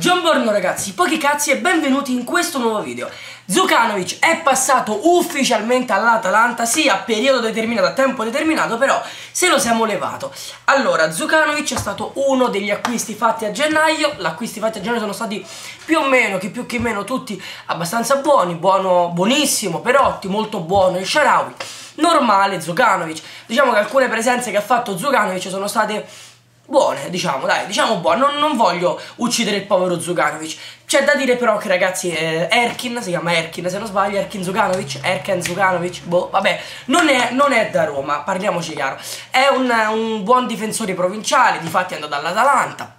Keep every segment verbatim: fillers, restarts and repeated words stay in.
Buongiorno ragazzi, pochi cazzi e benvenuti in questo nuovo video. Zukanović è passato ufficialmente all'Atalanta, sì a periodo determinato, a tempo determinato, però se lo siamo levato. Allora, Zukanović è stato uno degli acquisti fatti a gennaio. Gli acquisti fatti a gennaio sono stati più o meno, che più che meno, tutti abbastanza buoni. Buono, buonissimo Perotti, molto buono il Sharawi, normale Zukanović. Diciamo che alcune presenze che ha fatto Zukanović sono state buone, diciamo, dai, diciamo buone, non, non voglio uccidere il povero Zukanović. C'è da dire però che, ragazzi, eh, Erkin, si chiama Erkin se non sbaglio, Erkin Zukanović, Erkin Zukanović, boh, vabbè, non è, non è da Roma, parliamoci chiaro. È un, un buon difensore provinciale, difatti è andato all'Atalanta,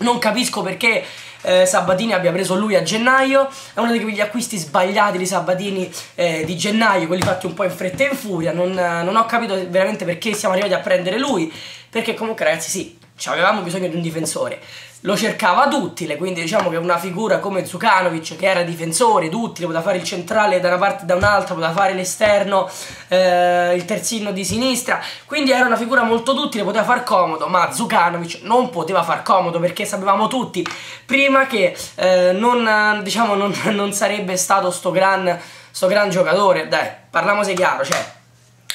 non capisco perché Eh, Sabatini abbia preso lui a gennaio. È uno di quegli acquisti sbagliati di Sabatini eh, di gennaio, quelli fatti un po' in fretta e in furia. Non, eh, non ho capito veramente perché siamo arrivati a prendere lui, perché comunque, ragazzi, sì, avevamo bisogno di un difensore, lo cercava Duttile, quindi diciamo che una figura come Zukanović, che era difensore, Duttile, poteva fare il centrale da una parte e da un'altra, poteva fare l'esterno, eh, il terzino di sinistra, quindi era una figura molto duttile, poteva far comodo, ma Zukanović non poteva far comodo, perché sapevamo tutti prima che eh, non, diciamo, non, non sarebbe stato sto gran, sto gran giocatore, dai, parliamoci chiaro, cioè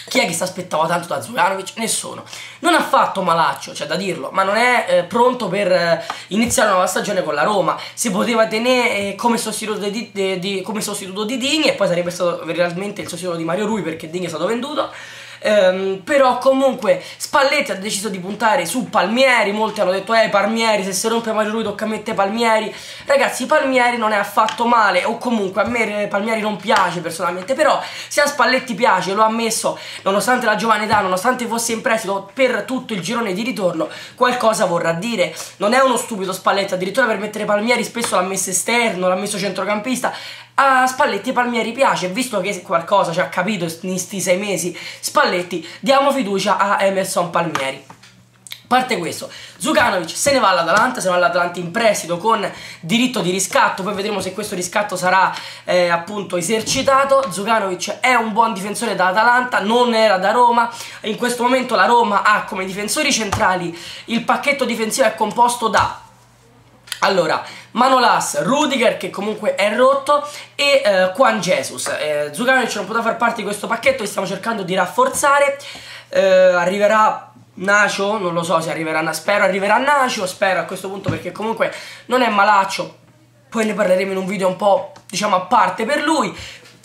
chi è che si aspettava tanto da Zukanović? Nessuno. Non ha fatto malaccio, c'è da dirlo, ma non è eh, pronto per eh, iniziare una nuova stagione con la Roma. Si poteva tenere eh, come, sostituto di, di, di, come sostituto di Digne, e poi sarebbe stato realmente il sostituto di Mario Rui, perché Digne è stato venduto. Ehm, però comunque Spalletti ha deciso di puntare su Palmieri. Molti hanno detto, eh Palmieri, se si rompe Mario Rui tocca a mettere Palmieri. Ragazzi, Palmieri non è affatto male, o comunque a me Palmieri non piace personalmente, però se a Spalletti piace, lo ha messo nonostante la giovane età, nonostante fosse in prestito per tutto il girone di ritorno, qualcosa vorrà dire. Non è uno stupido Spalletti, addirittura per mettere Palmieri spesso l'ha messo esterno, l'ha messo centrocampista. A Spalletti Palmieri piace, visto che qualcosa ci ha capito in sti sei mesi Spalletti, diamo fiducia a Emerson Palmieri. A parte questo, Zukanović se ne va all'Atalanta, se ne va all'Atalanta in prestito con diritto di riscatto, poi vedremo se questo riscatto sarà eh, appunto esercitato. Zukanović è un buon difensore da Atalanta, non era da Roma. In questo momento la Roma ha come difensori centrali, il pacchetto difensivo è composto da, allora, Manolas, Rudiger, che comunque è rotto, e eh, Juan Jesus. eh, Zukanović non poteva far parte di questo pacchetto che stiamo cercando di rafforzare. eh, Arriverà Nacho, non lo so se arriverà, spero arriverà Nacho, spero a questo punto, perché comunque non è malaccio. Poi ne parleremo in un video un po', diciamo, a parte per lui.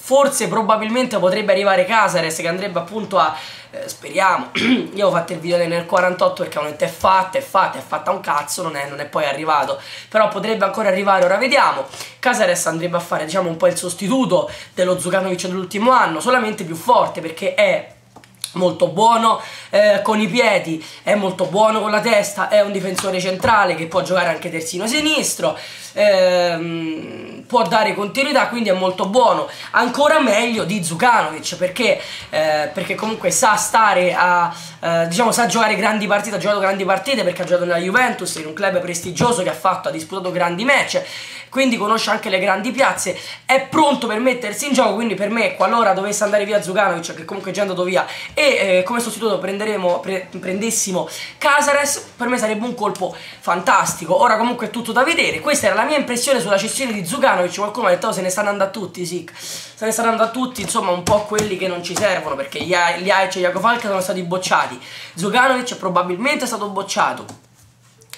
Forse, probabilmente, potrebbe arrivare Casares, che andrebbe appunto a, eh, speriamo, io ho fatto il video nel quarantotto perché è fatta, è fatta, è fatta un cazzo, non è, non è poi arrivato, però potrebbe ancora arrivare, ora vediamo. Casares andrebbe a fare, diciamo, un po' il sostituto dello Zukanović dell'ultimo anno, solamente più forte, perché è molto buono eh, con i piedi, è molto buono con la testa, è un difensore centrale che può giocare anche terzino sinistro, ehm, può dare continuità, quindi è molto buono, ancora meglio di Zukanović, perché, eh, perché comunque sa stare a, eh, diciamo, sa giocare grandi partite, ha giocato grandi partite perché ha giocato nella Juventus, in un club prestigioso che ha fatto, ha disputato grandi match, quindi conosce anche le grandi piazze, è pronto per mettersi in gioco, quindi per me, qualora dovesse andare via Zukanović, che comunque è già andato via, e eh, come sostituto prenderemo, pre prendessimo Casares, per me sarebbe un colpo fantastico. Ora comunque è tutto da vedere, questa era la mia impressione sulla cessione di Zukanović. Qualcuno ha detto, oh, se ne stanno andando a tutti, sì, se ne stanno andando a tutti, insomma un po' quelli che non ci servono, perché gli Aic e Iago Falca sono stati bocciati, Zukanović probabilmente è stato bocciato.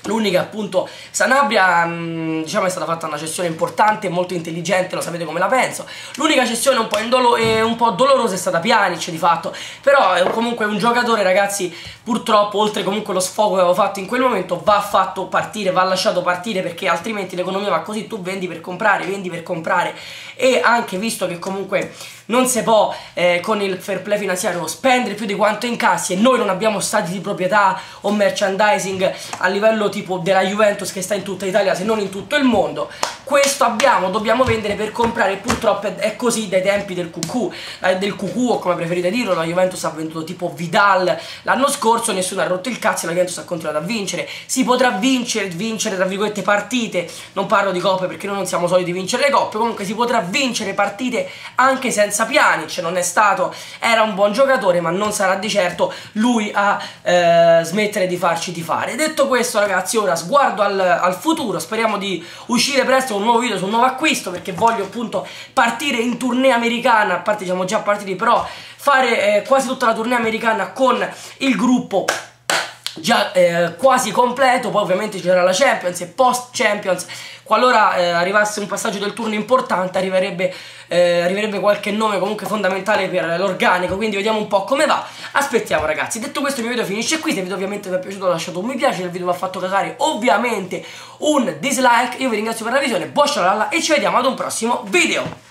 L'unica, appunto, Sanabria, diciamo, è stata fatta una cessione importante, molto intelligente, lo sapete come la penso. L'unica cessione un po', un po' dolorosa è stata Pjanic, di fatto, però è comunque un giocatore, ragazzi, purtroppo, oltre comunque lo sfogo che avevo fatto in quel momento, va fatto partire, va lasciato partire, perché altrimenti l'economia va così, tu vendi per comprare, vendi per comprare, e anche visto che comunque non si può eh, con il fair play finanziario spendere più di quanto incassi, e noi non abbiamo stati di proprietà o merchandising a livello tipo della Juventus, che sta in tutta Italia se non in tutto il mondo, questo abbiamo, dobbiamo vendere per comprare, purtroppo è così dai tempi del cucù, del cucù o come preferite dirlo. La Juventus ha venduto tipo Vidal l'anno scorso, nessuno ha rotto il cazzo e la Juventus ha continuato a vincere. Si potrà vincere, vincere tra virgolette partite, non parlo di coppe perché noi non siamo soliti vincere le coppe, comunque si potrà vincere partite anche senza Pjanic, non è stato, era un buon giocatore ma non sarà di certo lui a eh, smettere di farci tifare. Detto questo, ragazzi, ragazzi, ora sguardo al, al futuro. Speriamo di uscire presto con un nuovo video su un nuovo acquisto, perché voglio appunto partire in tournée americana. A parte siamo già partiti, però fare eh, quasi tutta la tournée americana con il gruppo già eh, quasi completo. Poi ovviamente c'era la Champions e post Champions. Qualora eh, arrivasse un passaggio del turno importante, arriverebbe, eh, arriverebbe qualche nome comunque fondamentale per l'organico. Quindi vediamo un po' come va. Aspettiamo ragazzi. Detto questo, il mio video finisce qui. Se il video ovviamente vi è piaciuto, lasciate un mi piace. Se il video vi ha fatto cagare, ovviamente un dislike. Io vi ringrazio per la visione, buon ciao e ci vediamo ad un prossimo video.